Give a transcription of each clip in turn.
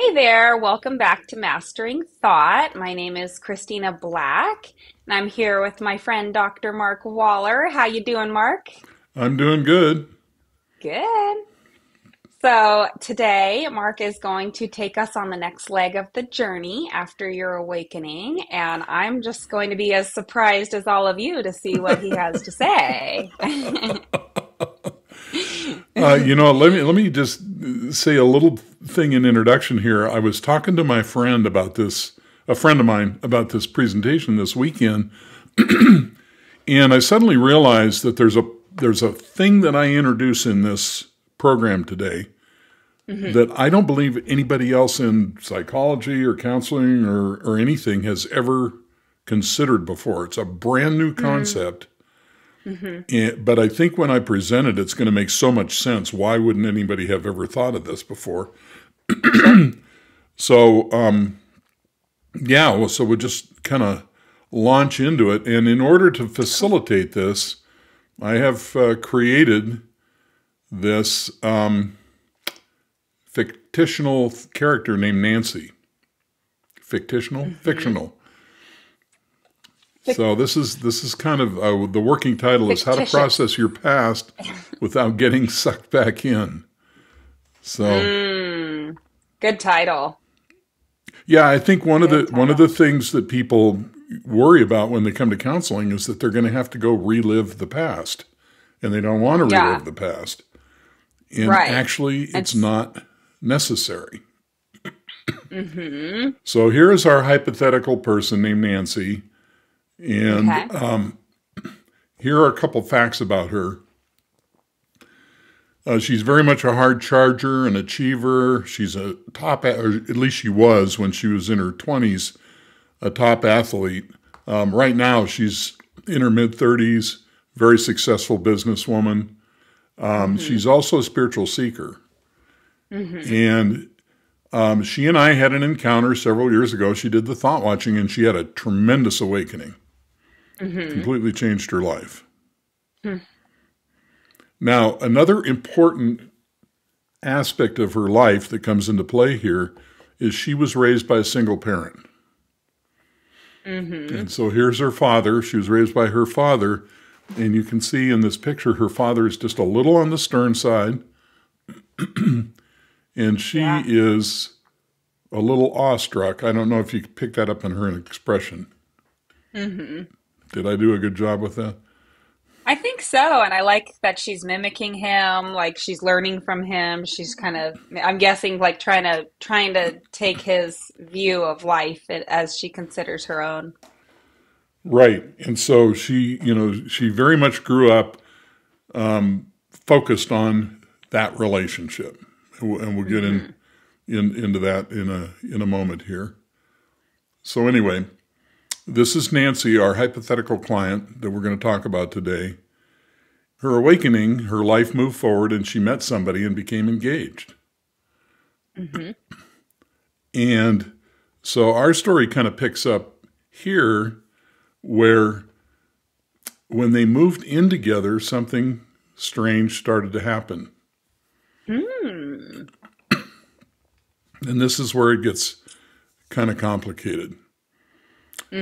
Hey there, welcome back to Mastering Thought. My name is Kristina Black, and I'm here with my friend, Dr. Mark Waller. How you doing, Mark? I'm doing good. Good. So today, Mark is going to take us on the next leg of the journey after your awakening, and I'm just going to be as surprised as all of you to see what he has to say. You know, let me just say a little thing in introduction here. I was talking to my friend about this, a friend of mine, about this presentation this weekend, and I suddenly realized that there's a thing that I introduce in this program today that I don't believe anybody else in psychology or counseling or anything has ever considered before. It's a brand new concept. But I think when I present it, it's going to make so much sense. Why wouldn't anybody have ever thought of this before? So, yeah, well, so we'll just kind of launch into it. And in order to facilitate this, I have created this fictional character named Nancy. Fictional? Fictional. So this is kind of, the working title is How to Process Your Past Without Getting Sucked Back In. So good title. Yeah, I think one of the things that people worry about when they come to counseling is that they're going to have to go relive the past, and they don't want to relive the past. And actually, it's not necessary. So here is our hypothetical person named Nancy. And here are a couple facts about her. She's very much a hard charger, an achiever. She's a top, or at least she was when she was in her 20s, a top athlete. Right now, she's in her mid-30s, very successful businesswoman. She's also a spiritual seeker. And she and I had an encounter several years ago. She did the thought watching, and she had a tremendous awakening. Completely changed her life. Now, another important aspect of her life that comes into play here is she was raised by a single parent. And so here's her father. She was raised by her father. And you can see in this picture, her father is just a little on the stern side. And she is a little awestruck. I don't know if you picked that up in her expression. Did I do a good job with that? I think so, and I like that she's mimicking him, like she's learning from him. She's kind of, I'm guessing, like trying to take his view of life as she considers her own. Right, and so she, you know, she very much grew up focused on that relationship, and we'll get into that in a moment here. So anyway. This is Nancy, our hypothetical client that we're going to talk about today. Her awakening, her life moved forward, and she met somebody and became engaged. And so our story kind of picks up here where when they moved in together, something strange started to happen. And this is where it gets kind of complicated.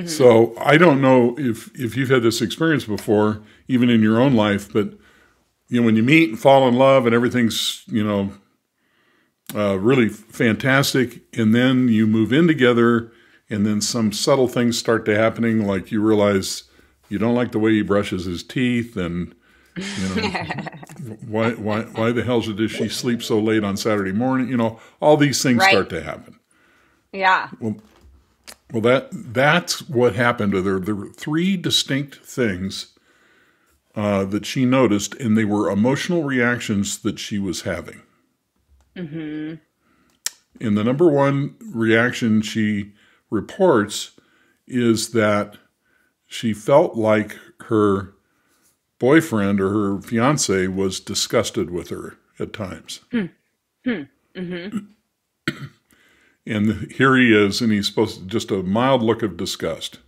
So I don't know if you've had this experience before, even in your own life, but you know, when you meet and fall in love and everything's, you know, really fantastic, and then you move in together and then some subtle things start to happening, like you realize you don't like the way he brushes his teeth, and you know, why the hell did she sleep so late on Saturday morning? You know, all these things start to happen. Yeah. Well, that's what happened. There were three distinct things that she noticed, and they were emotional reactions that she was having. And the number one reaction she reports is that she felt like her boyfriend or her fiancé was disgusted with her at times. And here he is, and he's supposed to just a mild look of disgust.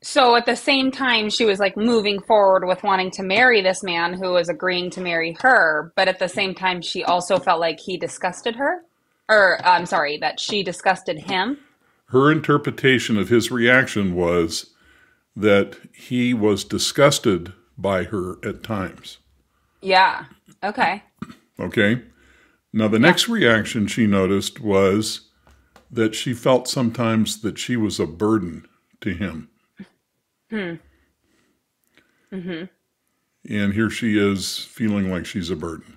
So at the same time, she was like moving forward with wanting to marry this man who was agreeing to marry her. But at the same time, she also felt like he disgusted her? or I'm sorry, that she disgusted him? Her interpretation of his reaction was that he was disgusted by her at times. Yeah. Okay. Okay. Now, the next reaction she noticed was that she felt sometimes that she was a burden to him. Hmm. Mm-hmm. And here she is feeling like she's a burden.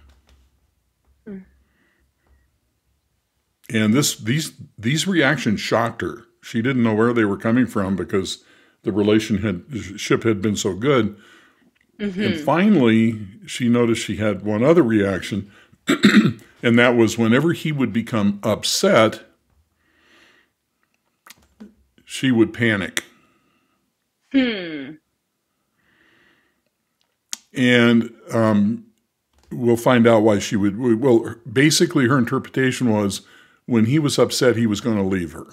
Mm. And these reactions shocked her. She didn't know where they were coming from because the relationship had been so good. Mm-hmm. And finally, she noticed she had one other reaction, and that was whenever he would become upset, she would panic. Hmm. And we'll find out why she would. Well, basically her interpretation was when he was upset, he was going to leave her.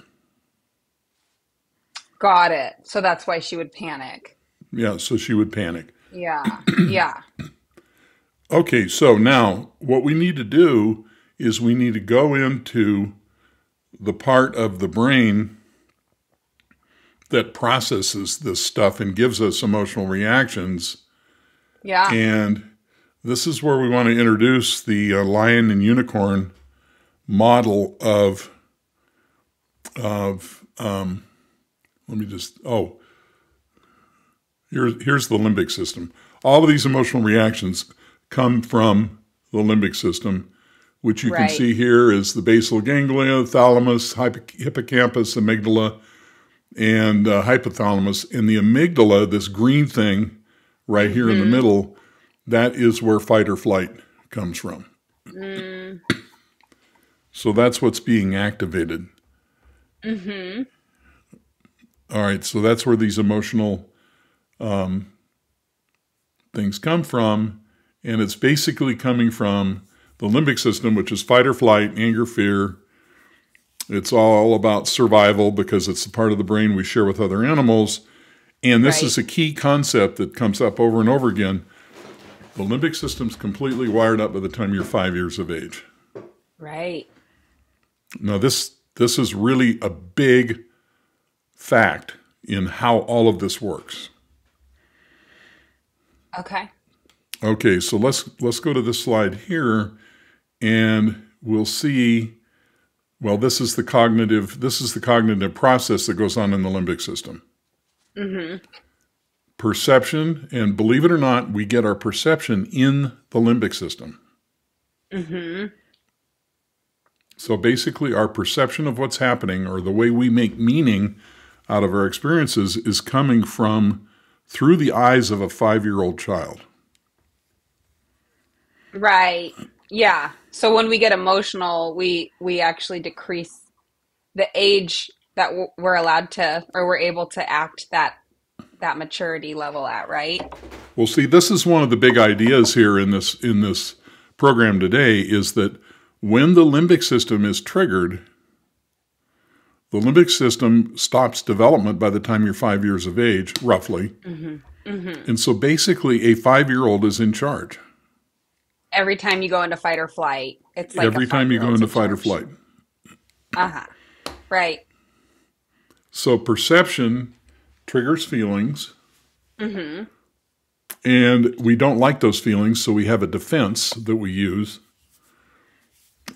Got it. So that's why she would panic. Yeah, so she would panic. Yeah, yeah. Okay, so now what we need to do is we need to go into the part of the brain that processes this stuff and gives us emotional reactions. Yeah. And this is where we want to introduce the lion and unicorn model of let me just, oh, here's the limbic system. All of these emotional reactions come from the limbic system, which you can see here is the basal ganglia, thalamus, hippocampus, amygdala, and hypothalamus. And the amygdala, this green thing, right here in the middle, that is where fight or flight comes from. Mm. So that's what's being activated. Mm-hmm. All right, so that's where these emotional things come from, and it's basically coming from the limbic system, which is fight or flight, anger, fear. It's all about survival because it's the part of the brain we share with other animals. And this is a key concept that comes up over and over again. The limbic system's completely wired up by the time you're 5 years of age. Right. Now, this is really a big fact in how all of this works. Okay. Okay, so let's go to this slide here, and we'll see. Well, this is the cognitive process that goes on in the limbic system. Mm-hmm. Perception, and believe it or not, we get our perception in the limbic system. Mm-hmm. So basically our perception of what's happening, or the way we make meaning out of our experiences, is coming from through the eyes of a 5-year-old child. Right. Yeah. So when we get emotional, we actually decrease the age that we're allowed to, or we're able to act that maturity level at, right? Well, see, this is one of the big ideas here in this program today, is that when the limbic system is triggered, the limbic system stops development by the time you're 5 years of age, roughly. Mm-hmm. Mm-hmm. And so basically a 5-year-old is in charge. Every time you go into fight or flight, it's like every time you go into fight or flight. Uh-huh. Right. So perception triggers feelings, mm-hmm. and we don't like those feelings, so we have a defense that we use,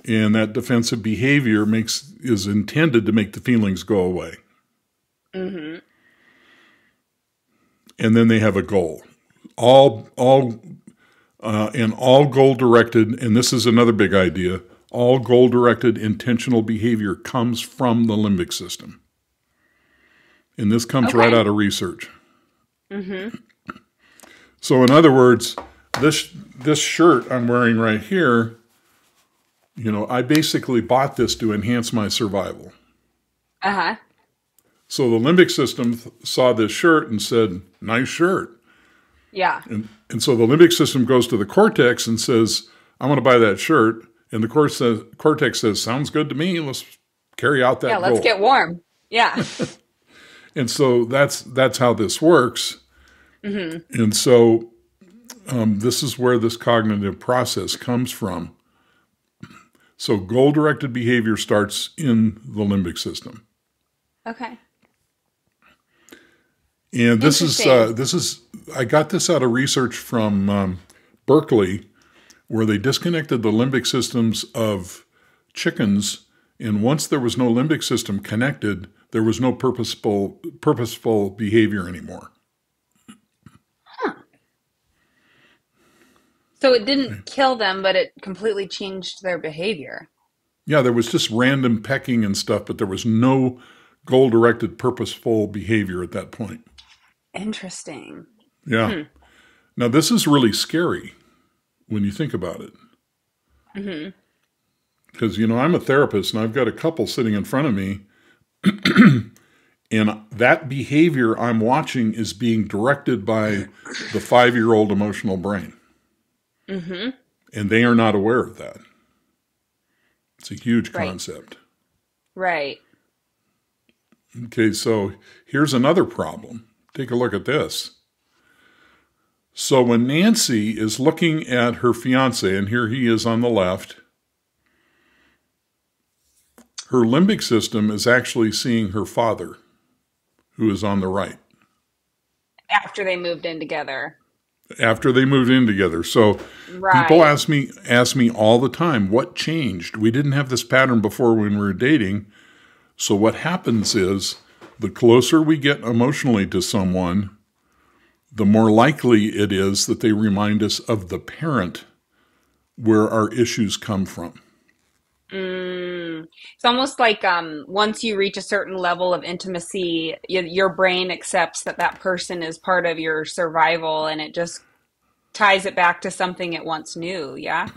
and that defensive behavior is intended to make the feelings go away. Mm-hmm. And then they have a goal, all goal-directed, and this is another big idea. All goal-directed intentional behavior comes from the limbic system. And this comes right out of research. Mm-hmm. So in other words, this shirt I'm wearing right here, you know, I basically bought this to enhance my survival. Uh-huh. So the limbic system saw this shirt and said, nice shirt. Yeah. And so the limbic system goes to the cortex and says, I want to buy that shirt. And the cortex says, sounds good to me. Let's carry out that goal. Yeah, let's get warm. Yeah. And so that's how this works. Mm-hmm. And so this is where this cognitive process comes from. So goal-directed behavior starts in the limbic system. Okay. And this is I got this out of research from Berkeley, where they disconnected the limbic systems of chickens, and once there was no limbic system connected, there was no purposeful behavior anymore. Huh. So it didn't kill them, but it completely changed their behavior. Yeah, there was just random pecking and stuff, but there was no goal-directed, purposeful behavior at that point. Interesting. Yeah. Hmm. Now, this is really scary when you think about it. Mm-hmm. Because, you know, I'm a therapist, and I've got a couple sitting in front of me, and that behavior I'm watching is being directed by the 5-year-old emotional brain. Mm-hmm. And they are not aware of that. It's a huge concept. Right. Okay, so here's another problem. Take a look at this. So when Nancy is looking at her fiancé, and here he is on the left, her limbic system is actually seeing her father, who is on the right. After they moved in together. After they moved in together. So people ask me all the time, what changed? We didn't have this pattern before when we were dating. So what happens is, the closer we get emotionally to someone, the more likely it is that they remind us of the parent where our issues come from. Mm. It's almost like once you reach a certain level of intimacy, your brain accepts that that person is part of your survival, and it just ties it back to something it once knew, yeah?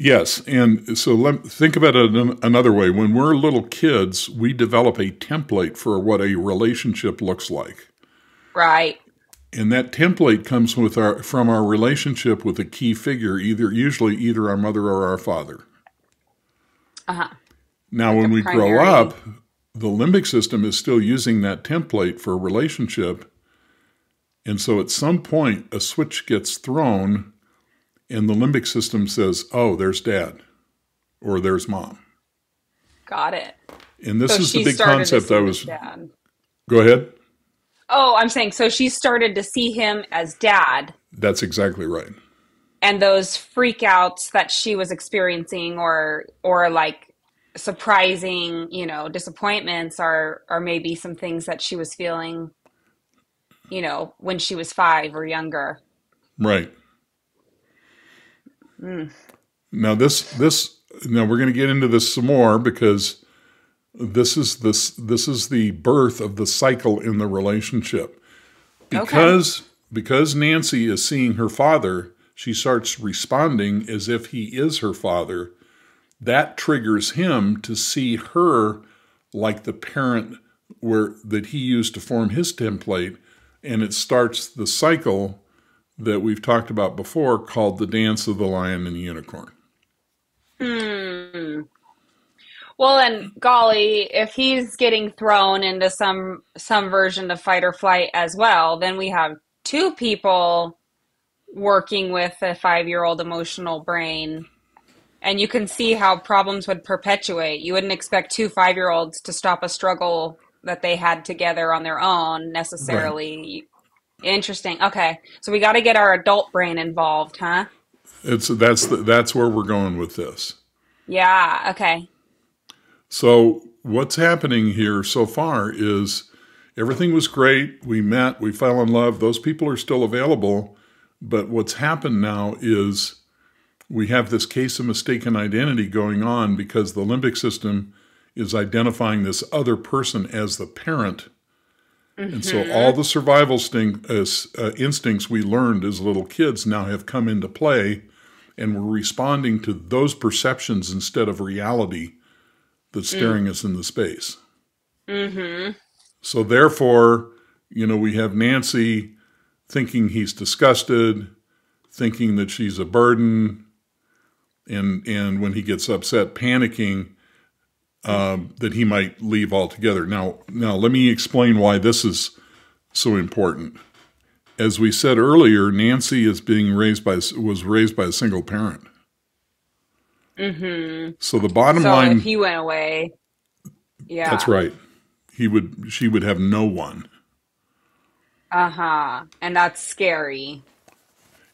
Yes, and so think about it another way. When we're little kids, we develop a template for what a relationship looks like. Right. And that template comes with from our relationship with a key figure, usually either our mother or our father. Uh-huh. Now, like when we grow up, the limbic system is still using that template for a relationship. And so at some point, a switch gets thrown, and the limbic system says, oh, there's dad, or there's mom. Got it. And this is the big concept I was... Go ahead. Oh, I'm saying, so she started to see him as dad. That's exactly right. And those freakouts that she was experiencing or like surprising, you know, disappointments are maybe some things that she was feeling, you know, when she was 5 or younger. Right. Mm. Now now we're going to get into this some more, because this is the birth of the cycle in the relationship. Because Nancy is seeing her father, she starts responding as if he is her father. That triggers him to see her like the parent that he used to form his template, and it starts the cycle that we've talked about before, called the Dance of the Lion and the Unicorn. Mm. Well, and golly, if he's getting thrown into some version of fight or flight as well, then we have 2 people working with a 5-year-old emotional brain, and you can see how problems would perpetuate. You wouldn't expect 2 5-year-olds to stop a struggle that they had together on their own necessarily. Right. Interesting. Okay, so we got to get our adult brain involved, huh? That's where we're going with this. Yeah. Okay. So what's happening here so far is everything was great. We met. We fell in love. Those people are still available. But what's happened now is we have this case of mistaken identity going on, because the limbic system is identifying this other person as the parent. And so all the survival instincts we learned as little kids now have come into play, and we're responding to those perceptions instead of reality that's staring us in the space. Mm-hmm. So therefore, you know, we have Nancy thinking he's disgusted, thinking that she's a burden, and when he gets upset, panicking. That he might leave altogether. Now let me explain why this is so important. As we said earlier, Nancy was raised by a single parent. Mm-hmm. So the bottom line, if he went away. Yeah, that's right. She would have no one. Uh-huh. And that's scary.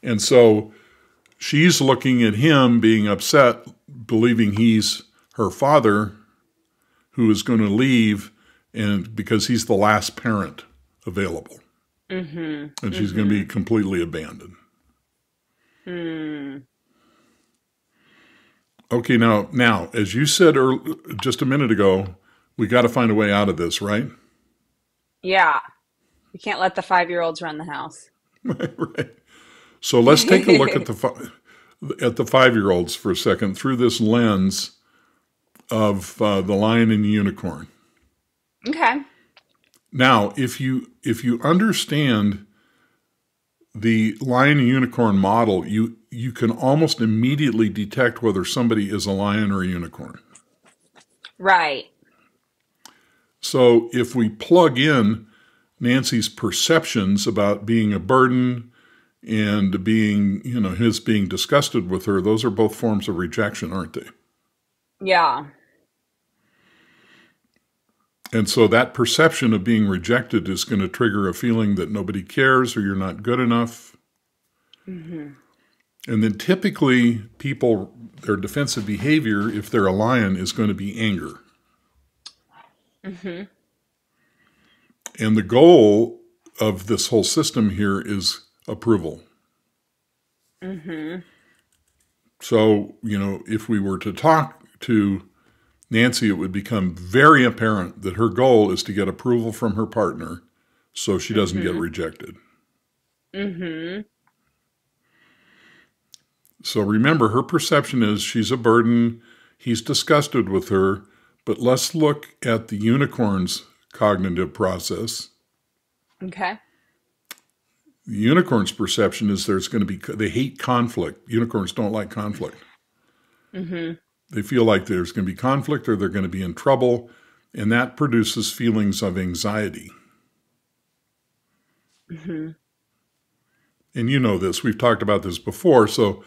And so she's looking at him being upset, believing he's her father who is going to leave, and because he's the last parent available. Mm-hmm. And she's mm-hmm. going to be completely abandoned. Hmm. Okay, now, as you said just a minute ago, we got to find a way out of this, right? Yeah. We can't let the 5-year-olds run the house. Right. So let's take a look at the 5-year-olds for a second through this lens of the Lion and the Unicorn. Okay. Now, if you understand the Lion and Unicorn model, you can almost immediately detect whether somebody is a lion or a unicorn. Right. So if we plug in Nancy's perceptions about being a burden and being, you know, his being disgusted with her, those are both forms of rejection, aren't they? Yeah. And so that perception of being rejected is going to trigger a feeling that nobody cares or you're not good enough. Mm-hmm. And then typically people, their defensive behavior, if they're a lion, is going to be anger. Mm-hmm. And the goal of this whole system here is approval. Mm-hmm. So, you know, if we were to talk to Nancy, it would become very apparent that her goal is to get approval from her partner so she doesn't mm-hmm. get rejected. Mm-hmm. So remember, her perception is she's a burden, he's disgusted with her, but let's look at the unicorn's cognitive process. Okay. The unicorn's perception is they hate conflict. Unicorns don't like conflict. Mm-hmm. They feel like there's going to be conflict or they're going to be in trouble, and that produces feelings of anxiety. Mm-hmm. And you know this, we've talked about this before, so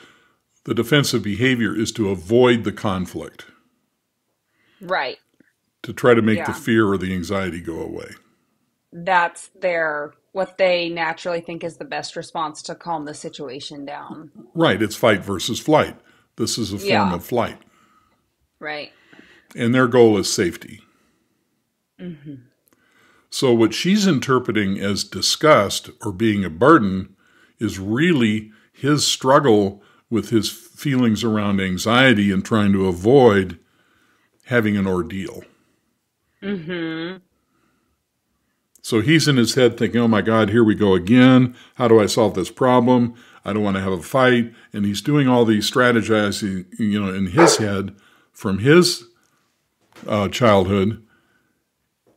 the defensive behavior is to avoid the conflict. Right. To try to make the fear or the anxiety go away. That's what they naturally think is the best response to calm the situation down. Right. It's fight versus flight. This is a form of flight. Right. And their goal is safety. Mm-hmm. So what she's interpreting as disgust or being a burden is really his struggle with his feelings around anxiety and trying to avoid having an ordeal. Mm-hmm. So he's in his head thinking, oh my God, here we go again. How do I solve this problem? I don't want to have a fight. And he's doing all these strategizing, you know, in his head from his childhood.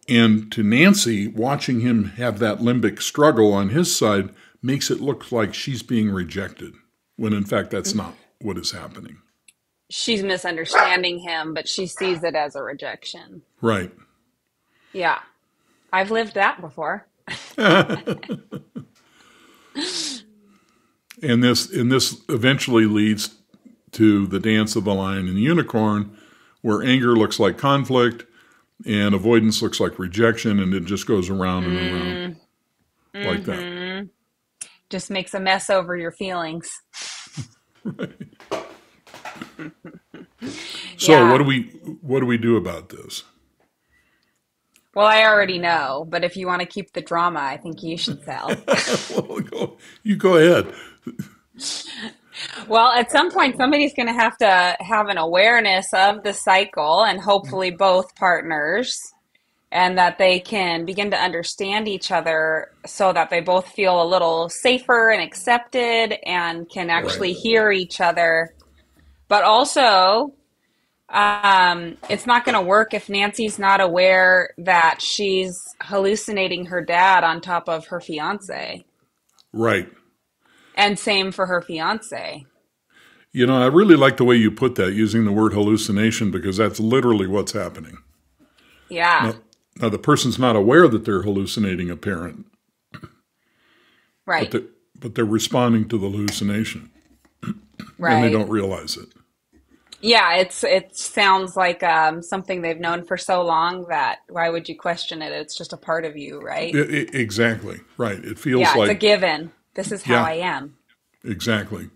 And to Nancy, watching him have that limbic struggle on his side makes it look like she's being rejected, when in fact that's not what is happening. She's misunderstanding him, but she sees it as a rejection. Right. Yeah. I've lived that before. And this eventually leads to the Dance of the Lion and the Unicorn, where anger looks like conflict and avoidance looks like rejection, and it just goes around and around like that. Just makes a mess over your feelings. Right. So what do we do about this? Well, I already know, but if you want to keep the drama, I think you should sell. Well, you go ahead. Well, at some point, somebody's going to have an awareness of the cycle, and hopefully both partners, and that they can begin to understand each other so that they both feel a little safer and accepted and can actually hear each other. But also, it's not going to work if Nancy's not aware that she's hallucinating her dad on top of her fiance. Right. And same for her fiance. You know, I really like the way you put that, using the word hallucination, because that's literally what's happening. Yeah. Now the person's not aware that they're hallucinating a parent. Right. But they're responding to the hallucination. Right. And they don't realize it. Yeah, it sounds like something they've known for so long that why would you question it? It's just a part of you, right? Exactly. Right. It feels like it's a given. This is how I am. Exactly.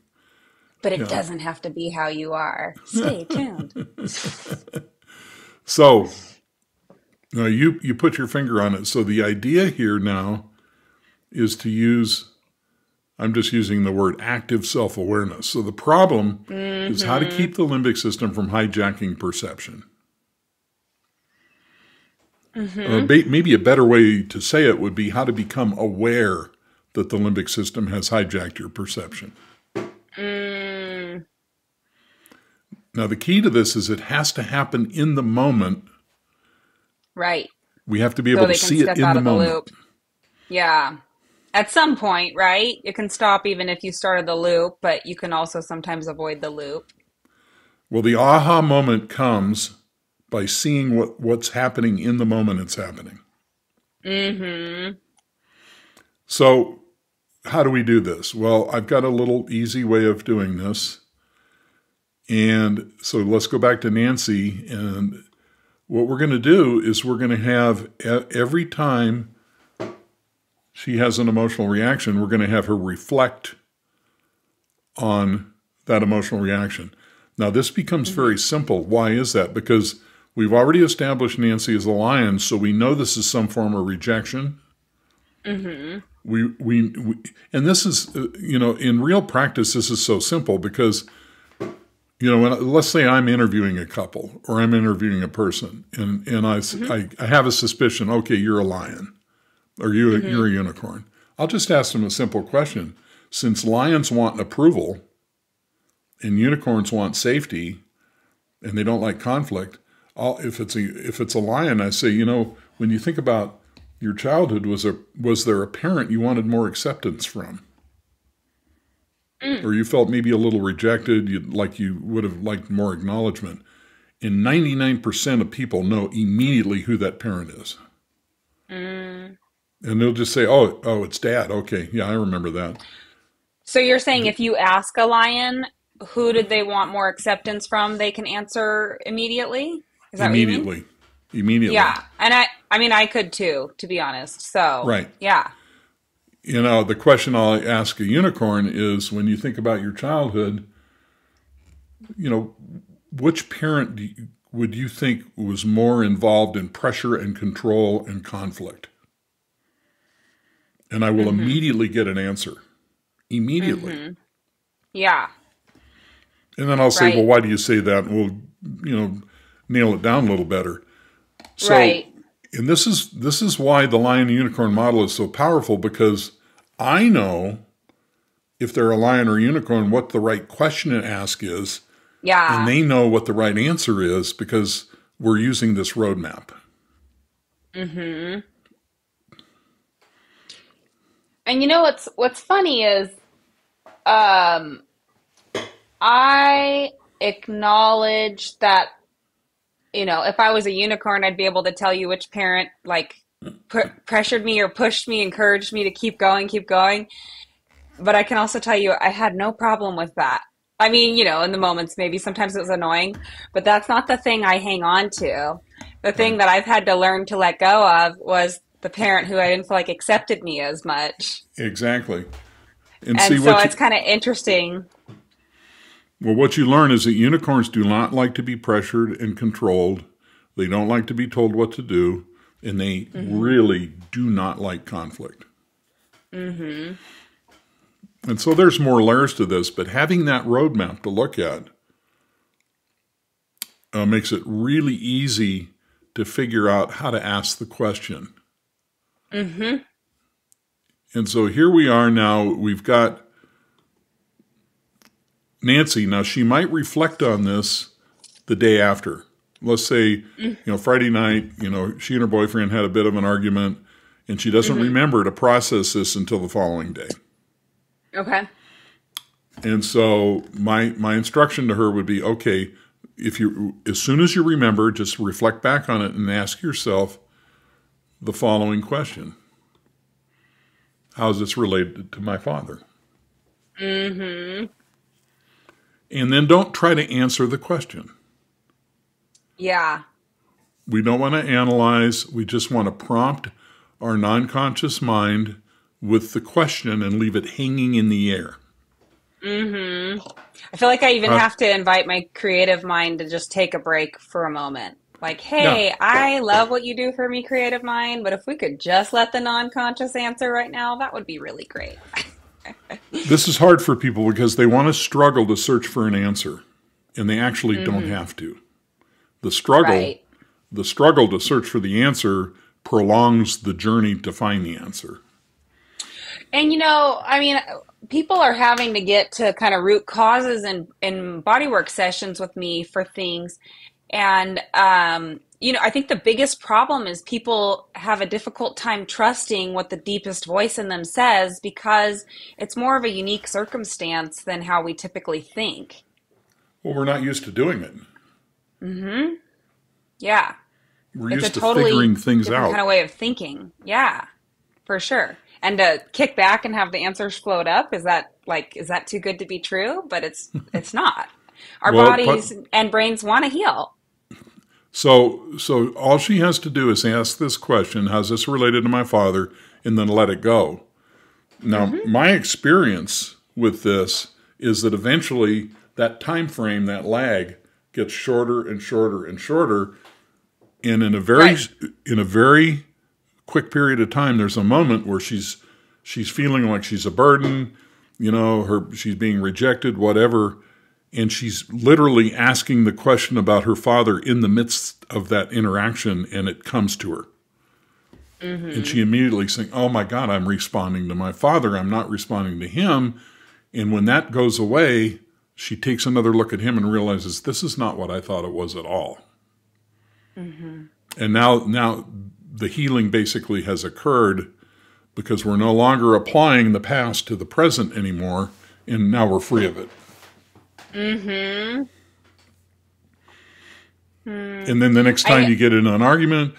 But it doesn't have to be how you are. Stay tuned. So you put your finger on it. So the idea here now is to use, I'm just using the word active self-awareness. So the problem is how to keep the limbic system from hijacking perception. Maybe a better way to say it would be how to become aware that the limbic system has hijacked your perception. Now, the key to this is it has to happen in the moment. Right. We have to be able to see it in the moment. Yeah. At some point, right? It can stop even if you started the loop, but you can also sometimes avoid the loop. Well, the aha moment comes by seeing what's happening in the moment it's happening. So how do we do this? Well, I've got a little easy way of doing this. And so let's go back to Nancy. And what we're going to do is we're going to have every time she has an emotional reaction, we're going to have her reflect on that emotional reaction. Now, this becomes very simple. Why is that? Because we've already established Nancy as a lion, so we know this is some form of rejection. We and this is, you know, in real practice, this is so simple because, you know, when, let's say I'm interviewing a couple or I'm interviewing a person and I have a suspicion, okay, you're a lion. Or you're a unicorn. I'll just ask them a simple question. Since lions want approval and unicorns want safety and they don't like conflict, if it's a lion, I say, you know, when you think about your childhood, was there a parent you wanted more acceptance from? Or you felt maybe a little rejected, you would have liked more acknowledgement. And 99% of people know immediately who that parent is. And they'll just say, oh, it's dad. Okay, yeah, I remember that. So you're saying if you ask a lion, who did they want more acceptance from, they can answer immediately? Is that immediately. What you mean? Immediately. Yeah, and I mean, I could too, to be honest. So, right. Yeah. You know, the question I'll ask a unicorn is, when you think about your childhood, you know, which parent would you think was more involved in pressure and control and conflict? And I will immediately get an answer. Immediately. Yeah. And then I'll say, well, why do you say that? And we'll, you know, nail it down a little better. So, and this is why the lion and unicorn model is so powerful, because I know if they're a lion or a unicorn, what the right question to ask is. Yeah. And they know what the right answer is because we're using this roadmap. And you know what's funny is I acknowledge that, you know, if I was a unicorn, I'd be able to tell you which parent like pressured me or pushed me, encouraged me to keep going. But I can also tell you I had no problem with that. I mean, you know, in the moments, maybe sometimes it was annoying, but that's not the thing I hang on to. The thing that I've had to learn to let go of was the parent who I didn't feel like accepted me as much. Exactly. And so it's kind of interesting. Well, what you learn is that unicorns do not like to be pressured and controlled. They don't like to be told what to do. And they really do not like conflict. And so there's more layers to this, but having that roadmap to look at makes it really easy to figure out how to ask the question. And so here we are now. We've got Nancy. Now, she might reflect on this the day after. Let's say, you know, Friday night, you know, she and her boyfriend had a bit of an argument, and she doesn't remember to process this until the following day. Okay. And so my instruction to her would be, okay, as soon as you remember, just reflect back on it and ask yourself the following question. How is this related to my father? And then don't try to answer the question. Yeah. We don't want to analyze. We just want to prompt our non-conscious mind with the question and leave it hanging in the air. Mm-hmm. I feel like I even have to invite my creative mind to just take a break for a moment. Like, hey, yeah. I love what you do for me, creative mind, but if we could just let the non-conscious answer right now, that would be really great. This is hard for people because they want to struggle to search for an answer, and they actually don't have to. The struggle to search for the answer prolongs the journey to find the answer. And, you know, I mean, people are having to get to kind of root causes in bodywork sessions with me for things. And, you know, I think the biggest problem is people have a difficult time trusting what the deepest voice in them says because it's more of a unique circumstance than how we typically think. Well, we're not used to doing it. Mm-hmm. Yeah. We're used to figuring things out. It's a totally different kind of way of thinking. Yeah, for sure. And to kick back and have the answers float up, is that too good to be true? But it's not. Our bodies and brains want to heal. So all she has to do is ask this question, how's this related to my father, and then let it go. Now, my experience with this is that eventually that time frame, that lag, gets shorter and shorter and shorter. And in a very quick period of time, there's a moment where she's feeling like she's a burden, you know, she's being rejected, whatever, and she's literally asking the question about her father in the midst of that interaction, and it comes to her. Mm-hmm. And she immediately saying, oh my God, I'm responding to my father. I'm not responding to him. And when that goes away, she takes another look at him and realizes this is not what I thought it was at all. Mm-hmm. And now the healing basically has occurred because we're no longer applying the past to the present anymore, and now we're free of it. Mm-hmm. And then the next time you get in an argument,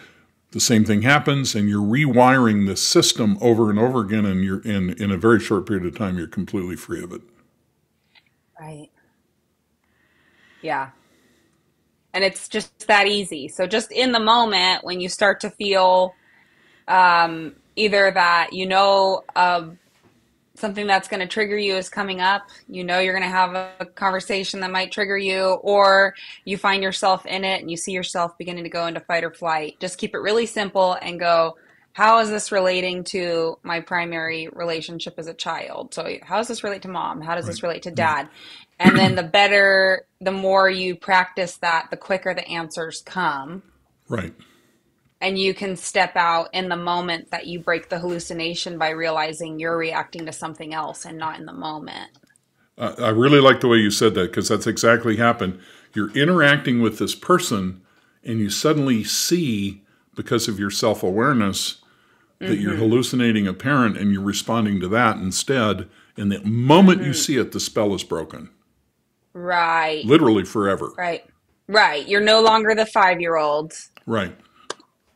the same thing happens, and you're rewiring the system over and over again, and you're in a very short period of time, you're completely free of it. Right. Yeah. And it's just that easy. So just in the moment when you start to feel either that, you know, something that's going to trigger you is coming up, you know, you're going to have a conversation that might trigger you, or you find yourself in it and you see yourself beginning to go into fight or flight. Just keep it really simple and go, how is this relating to my primary relationship as a child? So how does this relate to mom? How does this relate to dad? And then the more you practice that, the quicker the answers come. Right. And you can step out in the moment that you break the hallucination by realizing you're reacting to something else and not in the moment. I really like the way you said that, because that's exactly happened. You're interacting with this person and you suddenly see, because of your self-awareness, that you're hallucinating a parent and you're responding to that instead. And the moment you see it, the spell is broken. Right. Literally forever. Right. Right. You're no longer the 5-year-old. Right.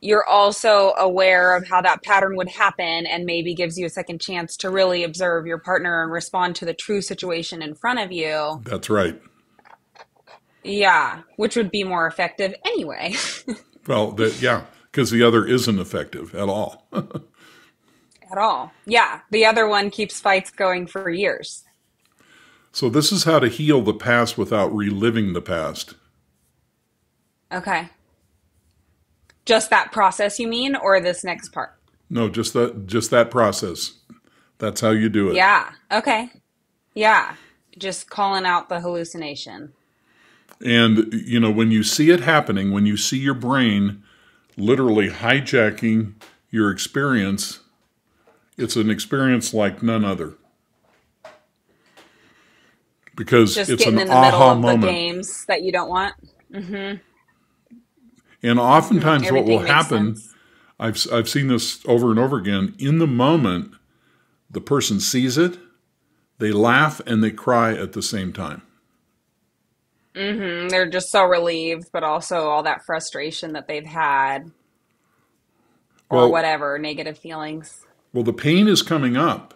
You're also aware of how that pattern would happen, and maybe gives you a second chance to really observe your partner and respond to the true situation in front of you. That's right. Yeah. Which would be more effective anyway. Well, yeah. Because the other isn't effective at all. At all. Yeah. The other one keeps fights going for years. So this is how to heal the past without reliving the past. Okay. Just that process, you mean, or this next part? No, just that process. That's how you do it. Yeah. Okay. Yeah. Just calling out the hallucination. And, you know, when you see it happening, when you see your brain literally hijacking your experience, it's an experience like none other. Because just it's an aha moment. Just getting in the middle of the games that you don't want. Mm-hmm. And oftentimes what will happen, I've seen this over and over again, in the moment, the person sees it, they laugh, and they cry at the same time. Mm-hmm. They're just so relieved, but also all that frustration that they've had, or whatever, negative feelings. Well, the pain is coming up,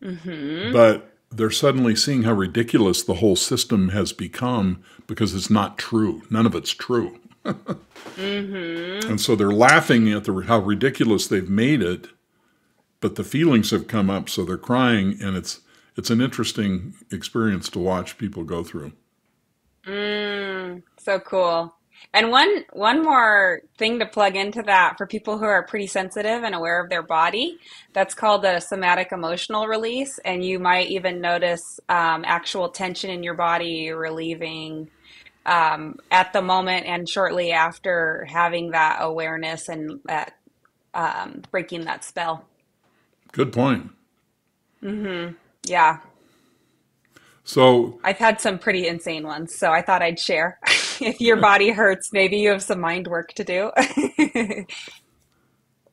but they're suddenly seeing how ridiculous the whole system has become because it's not true. None of it's true. Mm-hmm. And so they're laughing at how ridiculous they've made it, but the feelings have come up, so they're crying, and it's an interesting experience to watch people go through. Mm, so cool. And one more thing to plug into that for people who are pretty sensitive and aware of their body, that's called a somatic emotional release. And you might even notice actual tension in your body relieving at the moment and shortly after having that awareness and that, breaking that spell. Good point. Mm-hmm. Yeah. So I've had some pretty insane ones, so I thought I'd share. If your body hurts, maybe you have some mind work to do.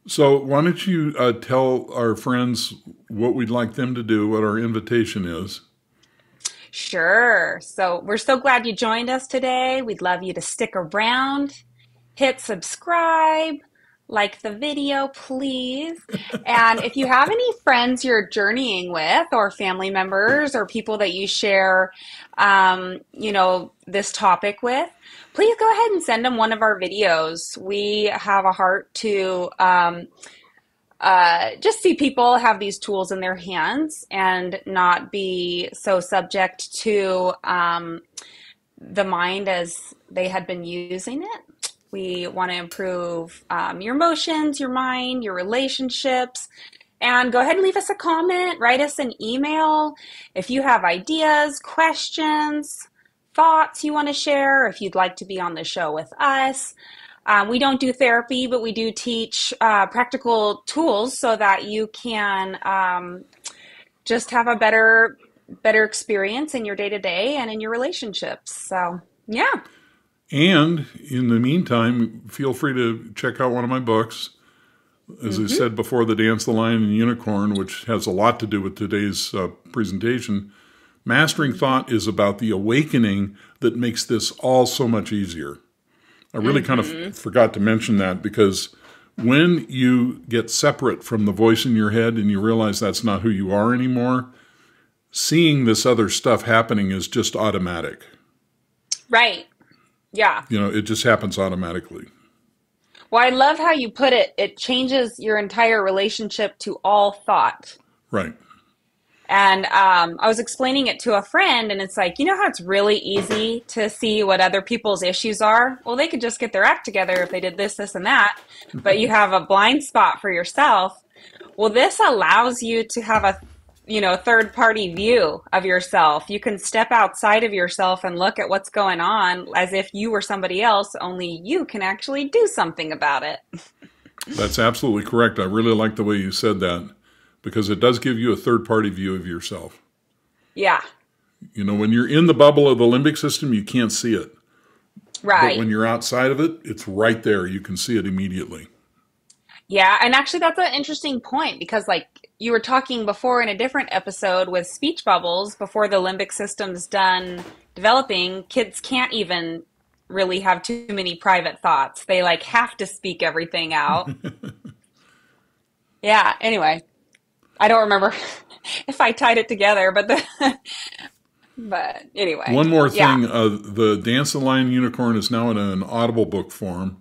So why don't you tell our friends what we'd like them to do, what our invitation is. Sure. So we're so glad you joined us today. We'd love you to stick around, hit subscribe, like the video, please. And if you have any friends you're journeying with or family members or people that you share, you know, this topic with, please go ahead and send them one of our videos. We have a heart to just see people have these tools in their hands and not be so subject to the mind as they had been using it. We want to improve your emotions, your mind, your relationships. And go ahead and leave us a comment. Write us an email. If you have ideas, questions, thoughts you want to share, if you'd like to be on the show with us. We don't do therapy, but we do teach practical tools so that you can just have a better experience in your day-to-day and in your relationships. So, yeah. And in the meantime, feel free to check out one of my books. As I said before, The Dance, the Lion, and the Unicorn, which has a lot to do with today's presentation. Mastering Thought is about the awakening that makes this all so much easier. I really kind of forgot to mention that, because when you get separate from the voice in your head and you realize that's not who you are anymore, seeing this other stuff happening is just automatic. Right. Yeah. You know, it just happens automatically. Well, I love how you put it. It changes your entire relationship to all thought. Right. And I was explaining it to a friend, and it's like, you know how it's really easy to see what other people's issues are? Well, they could just get their act together if they did this, this, and that. But you have a blind spot for yourself. Well, this allows you to have a third-party view of yourself. You can step outside of yourself and look at what's going on as if you were somebody else, only you can actually do something about it. That's absolutely correct. I really like the way you said that, because it does give you a third-party view of yourself. Yeah. You know, when you're in the bubble of the limbic system, you can't see it. Right. But when you're outside of it, it's right there. You can see it immediately. Yeah, and actually that's an interesting point, because like you were talking before in a different episode with speech bubbles, before the limbic system's done developing, kids can't even really have too many private thoughts. They like have to speak everything out. Yeah, anyway, I don't remember if I tied it together, but but anyway. One more thing, yeah. The Dance of the Lion Unicorn is now in an Audible book form.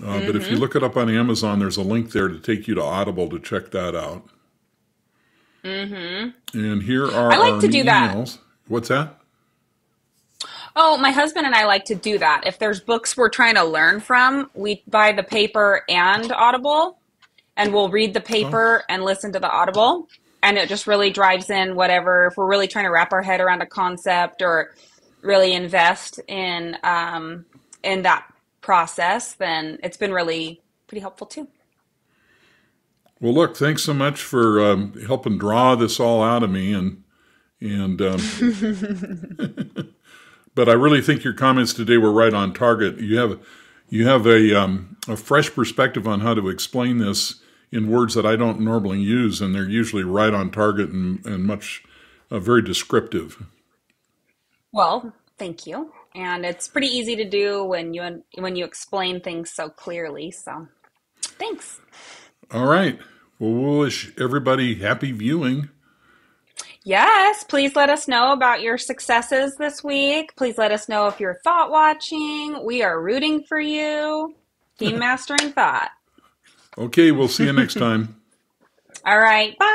But if you look it up on Amazon, there's a link there to take you to Audible to check that out. And here are our emails. What's that? Oh, my husband and I like to do that. If there's books we're trying to learn from, we buy the paper and Audible, and we'll read the paper and listen to the Audible. And it just really drives in whatever, if we're really trying to wrap our head around a concept or really invest in that process, then it's been really pretty helpful too. Well, look, thanks so much for helping draw this all out of me, and but I really think your comments today were right on target. You have a fresh perspective on how to explain this in words that I don't normally use, and they're usually right on target and much very descriptive. Well, thank you. And it's pretty easy to do when you explain things so clearly. So, thanks. All right. Well, we'll wish everybody happy viewing. Yes, please let us know about your successes this week. Please let us know if you're thought watching. We are rooting for you. Team Mastering Thought. Okay, we'll see you next time. All right, bye.